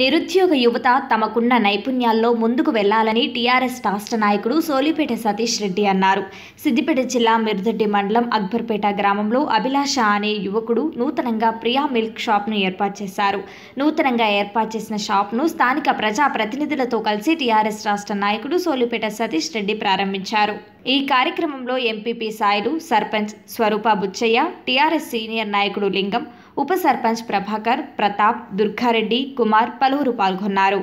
నిరుద్యోగ యువత తమకున్న నైపుణ్యాల్లో ముందుకు వెళ్లాలని టీఆర్ఎస్ రాష్ట్ర నాయకుడు సోలిపేట సతీష్ రెడ్డి అన్నారు. సిద్దిపేట జిల్లా మెర్దట్టి మండలం అక్బర్పేట గ్రామంలో అభిలాష అనే యువకుడు నూతనంగా ప్రియా మిల్క్ షాప్ను ఏర్పాటు చేశారు. నూతనంగా ఏర్పాటు చేసిన షాప్ను స్థానిక ప్రజాప్రతినిధులతో కలిసి టీఆర్ఎస్ రాష్ట్ర నాయకుడు సోలిపేట సతీష్ రెడ్డి ప్రారంభించారు. ఈ కార్యక్రమంలో MPP Sailu, sarpanch Swaroopa Buchaiah, TRS senior నాయకుడు లింగం, ఉప సర్పంచ్ ప్రభాకర్, ప్రతాప్, దుర్గారెడ్డి, కుమార్ పలువురు పాల్గొన్నారు.